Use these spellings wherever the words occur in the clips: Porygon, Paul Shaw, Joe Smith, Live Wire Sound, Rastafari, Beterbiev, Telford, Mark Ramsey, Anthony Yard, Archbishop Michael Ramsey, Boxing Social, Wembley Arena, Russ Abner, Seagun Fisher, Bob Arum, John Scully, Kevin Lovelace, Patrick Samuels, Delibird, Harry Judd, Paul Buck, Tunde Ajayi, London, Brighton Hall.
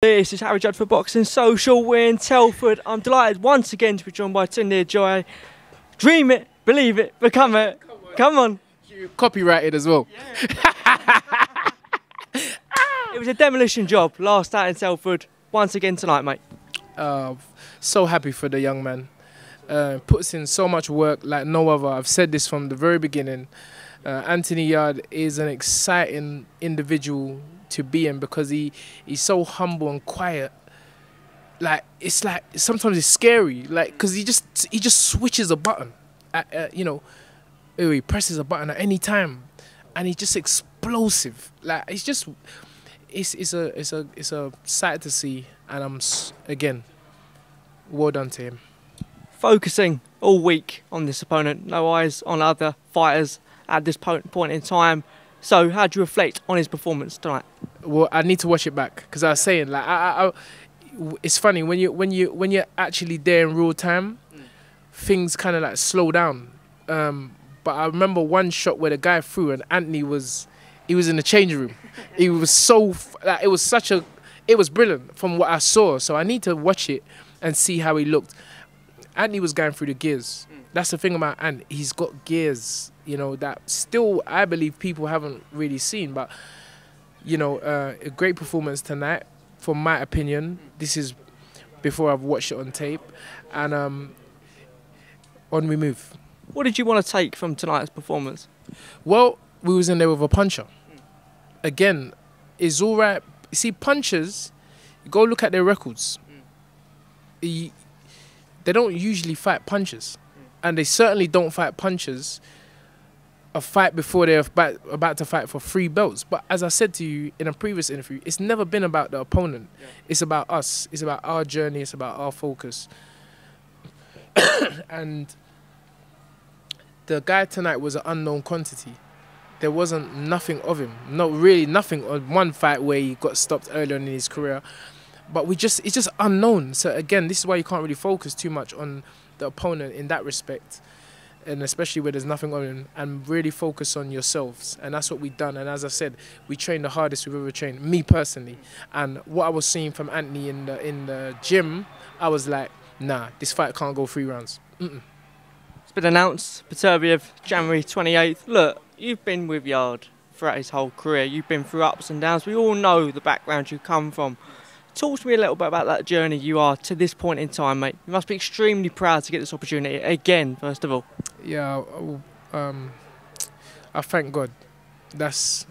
This is Harry Judd for Boxing Social. We're in Telford. I'm delighted once again to be joined by Tunde Ajayi. Dream it, believe it, become it. Come on. You copyrighted as well. Yeah. It was a demolition job last night in Telford. Once again tonight, mate. So happy for the young man. Puts in so much work like no other. I've said this from the very beginning. Anthony Yard is an exciting individual to be in because he's so humble and quiet. Like it's like sometimes it's scary, like because he just switches a button at, you know, he presses a button at any time, and he's just explosive. Like it's just it's a sight to see, and I'm again, well done to him. Focusing all week on this opponent, no eyes on other fighters at this point in time. So how do you reflect on his performance tonight? Well, I need to watch it back because I was saying, like, it's funny when you're actually there in real time, things kind of like slow down. But I remember one shot where the guy threw and Anthony was in the changing room. He was so like, it was brilliant from what I saw. So I need to watch it and see how he looked. Anthony was going through the gears. That's the thing about Ant. He's got gears, you know, that still I believe people haven't really seen. But, you know, a great performance tonight, from my opinion. This is before I've watched it on tape. And on we move. What did you want to take from tonight's performance? Well, we was in there with a puncher. Again, it's all right. You see, punchers, go look at their records. They don't usually fight punchers. And they certainly don't fight punchers a fight before they're about to fight for three belts. But as I said to you in a previous interview, it's never been about the opponent. Yeah. It's about us. It's about our journey. It's about our focus. And the guy tonight was an unknown quantity. There wasn't nothing of him. Not really nothing on one fight where he got stopped earlier in his career. But it's just unknown. So again, this is why you can't really focus too much on the opponent in that respect, and especially where there's nothing on him, and really focus on yourselves. And that's what we've done. And as I said, we trained the hardest we've ever trained, me personally. And what I was seeing from Anthony in the gym, I was like, nah, this fight can't go 3 rounds. It's been announced, Beterbiev, January 28th. Look, you've been with Yard throughout his whole career. You've been through ups and downs. We all know the background you come from. Talk to me a little bit about that journey you are to this point in time, mate. You must be extremely proud to get this opportunity again, first of all. Yeah, I thank God. That's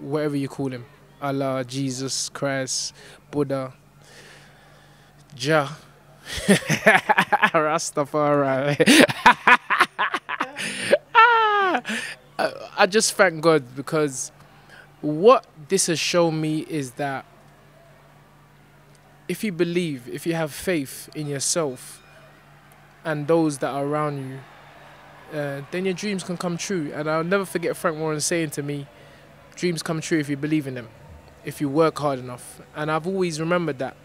whatever you call him. Allah, Jesus, Christ, Buddha, Jah, Rastafari. I just thank God because what this has shown me is that if you believe, if you have faith in yourself and those that are around you, then your dreams can come true. And I'll never forget Frank Warren saying to me, dreams come true if you believe in them, if you work hard enough. And I've always remembered that.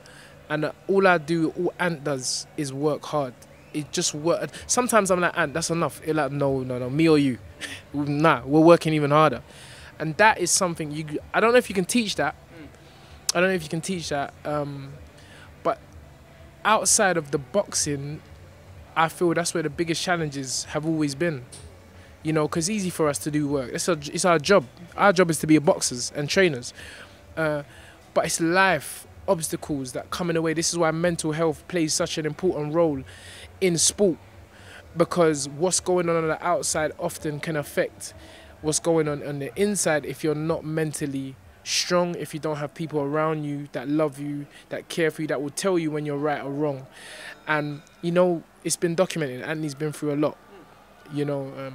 And all I do, all Ant does is work hard. It just works. Sometimes I'm like, Ant, that's enough. You're like, no, no, no, me or you. Nah, we're working even harder. And that is something, I don't know if you can teach that. I don't know if you can teach that. Outside of the boxing, I feel that's where the biggest challenges have always been. You know, because it's easy for us to do work. It's our job. Our job is to be boxers and trainers. But it's life, obstacles that come in the way. This is why mental health plays such an important role in sport. Because what's going on the outside often can affect what's going on the inside if you're not mentally strong, if you don't have people around you that love you, that care for you, that will tell you when you're right or wrong. And you know, it's been documented. Anthony's been through a lot, you know.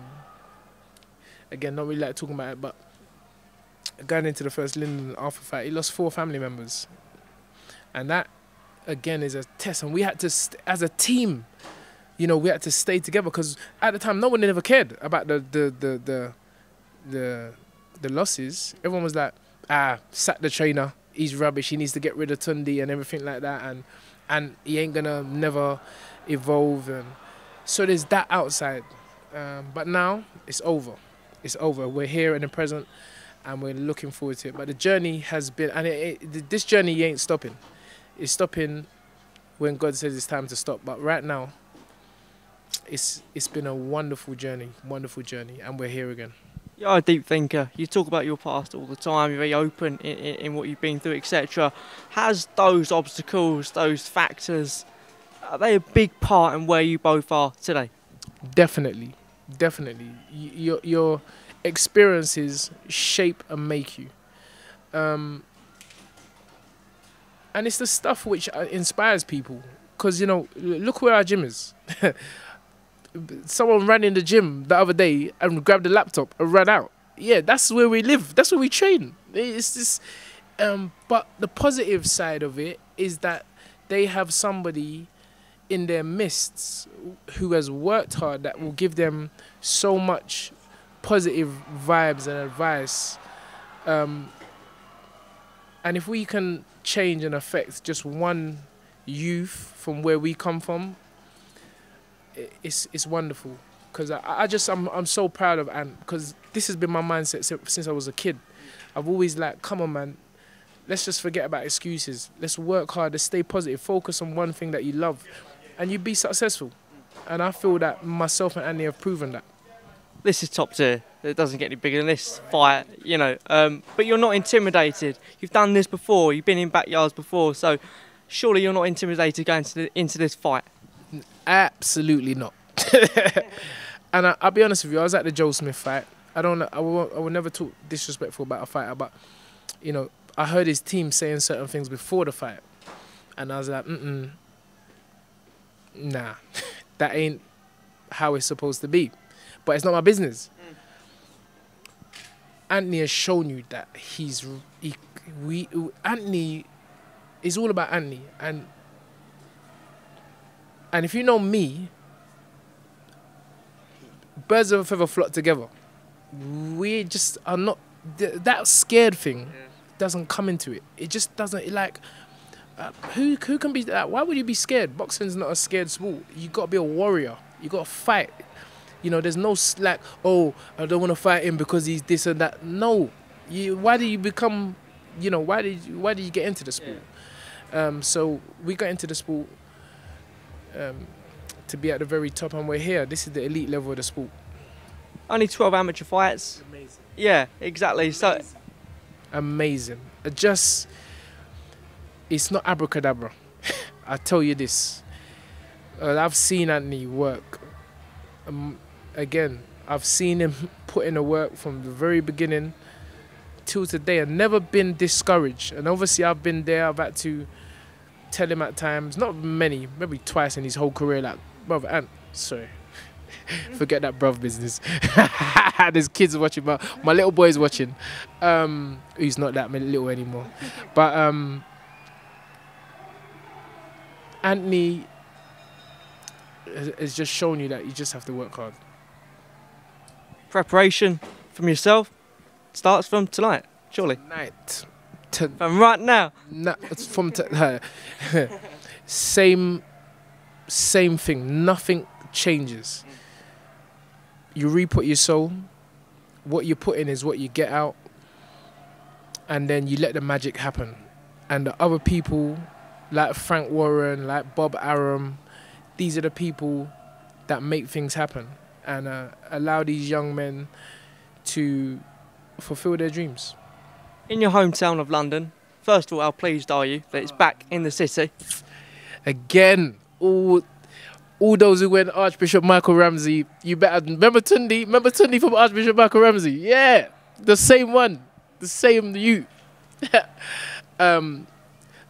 Again, not really like talking about it, but going into the first London after fight, he lost 4 family members, and that again is a test. And we had to, as a team, you know, we had to stay together because at the time no one ever cared about the losses. Everyone was like, ah, sack the trainer, he's rubbish, he needs to get rid of Tunde and everything like that, and he ain't gonna never evolve. And so there's that outside. But now it's over. It's over. We're here in the present and we're looking forward to it. But the journey has been, and this journey ain't stopping. It's stopping when God says it's time to stop. But right now, it's been a wonderful journey, and we're here again. You're a deep thinker. You talk about your past all the time. You're very open in what you've been through, etc. Has those obstacles, those factors, are they a big part in where you both are today? Definitely, definitely. Your experiences shape and make you. And it's the stuff which inspires people. Because, you know, look where our gym is. Someone ran in the gym the other day and grabbed a laptop and ran out. Yeah, that's where we live. That's where we train. It's just, but the positive side of it is that they have somebody in their midst who has worked hard that will give them so much positive vibes and advice. And if we can change and affect just one youth from where we come from, it's wonderful. Because I'm so proud of Ant, because this has been my mindset since I was a kid. I've always like, come on man, let's just forget about excuses. Let's work hard, let's stay positive, focus on one thing that you love, and you'd be successful. And I feel that myself and Anthony have proven that. This is top tier. It doesn't get any bigger than this fight, you know. But you're not intimidated. You've done this before. You've been in backyards before. So surely you're not intimidated going into this fight? Absolutely not. And I'll be honest with you. I was at the Joe Smith fight. I will never talk disrespectful about a fighter. But, you know, I heard his team saying certain things before the fight. And I was like, nah, that ain't how it's supposed to be. But it's not my business. Anthony has shown you that Anthony is all about Anthony, and if you know me, birds of a feather flock together. We just are not that scared thing. Doesn't come into it. It just doesn't. Like who can be that? Why would you be scared? Boxing's not a scared sport. You got to be a warrior. You got to fight. You know, there's no slack, oh, I don't want to fight him because he's this and that. No. Why do you become, you know, why did you get into the sport? Yeah. So we got into the sport to be at the very top, and we're here. This is the elite level of the sport. Only 12 amateur fights. Amazing. Yeah, exactly. Amazing. So amazing. Just, it's not abracadabra. I tell you this. I've seen Anthony work. Again, I've seen him put in the work from the very beginning till today, and never been discouraged. And obviously I've been there. I've had to tell him at times, not many, maybe twice in his whole career, like, brother, Ant, sorry, forget that bruv business. There's kids watching, but my little boy's watching. He's not that little anymore. But Anthony has just shown you that you just have to work hard. Preparation from yourself starts from tonight, surely. Tonight. From right now. No, it's from same thing. Nothing changes. You re-put your soul. What you put in is what you get out. And then you let the magic happen. And the other people, like Frank Warren, like Bob Arum, these are the people that make things happen and allow these young men to fulfill their dreams. In your hometown of London, first of all, how pleased are you that it's back in the city? Again, all those who went Archbishop Michael Ramsey, you better remember Tunde from Archbishop Michael Ramsey. Yeah, the same one, the same you.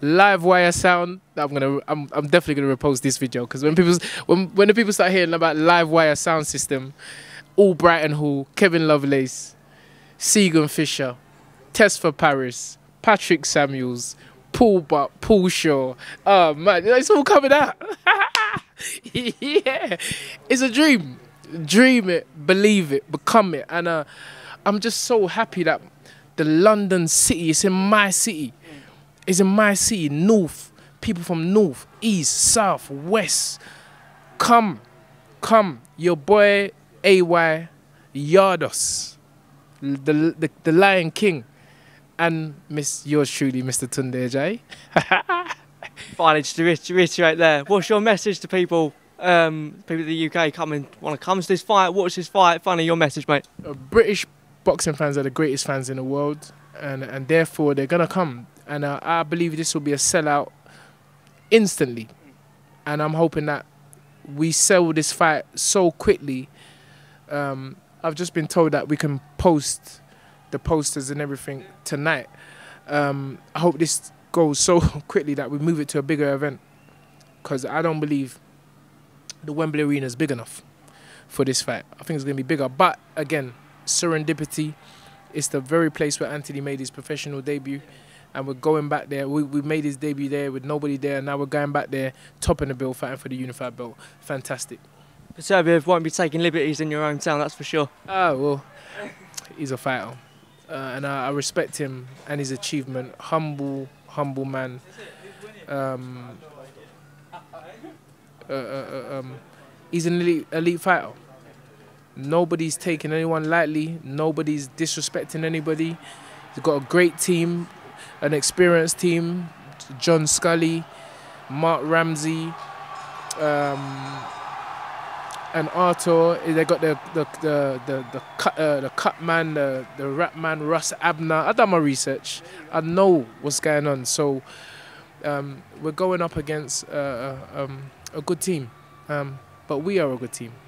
Live Wire Sound. I'm definitely gonna repost this video, because when the people start hearing about Live Wire Sound System, all Brighton Hall, Kevin Lovelace, Seagun Fisher, Test for Paris, Patrick Samuels, Paul Buck, Paul Shaw. Oh man, it's all coming out. Yeah, it's a dream. Dream it, believe it, become it. And I'm just so happy that the London city, it's in my city. It's in my city, north, people from north, east, south, west. Come, your boy AY Yardos, the Lion King, and Miss yours truly, Mr. Tunde Ajayi. Finally, just to reiterate there, what's your message to people? People in the UK want to come to this fight, watch this fight. Finally, your message, mate. British boxing fans are the greatest fans in the world, and therefore they're gonna come. And I believe this will be a sellout instantly. And I'm hoping that we sell this fight so quickly. I've just been told that we can post the posters and everything tonight. I hope this goes so quickly that we move it to a bigger event, because I don't believe the Wembley Arena is big enough for this fight. I think it's going to be bigger. But again, serendipity. It's the very place where Anthony made his professional debut. And we're going back there. We made his debut there with nobody there. And now we're going back there, topping the bill, fighting for the unified belt. Fantastic. Beterbiev won't be taking liberties in your own town, that's for sure. Ah, well, he's a fighter. And I respect him and his achievement. Humble, humble man. He's an elite fighter. Nobody's taking anyone lightly. Nobody's disrespecting anybody. He's got a great team. An experienced team, John Scully, Mark Ramsey, and Arthur. They got the cut man, the rap man, Russ Abner. I done my research. I know what's going on. So we're going up against a good team, but we are a good team.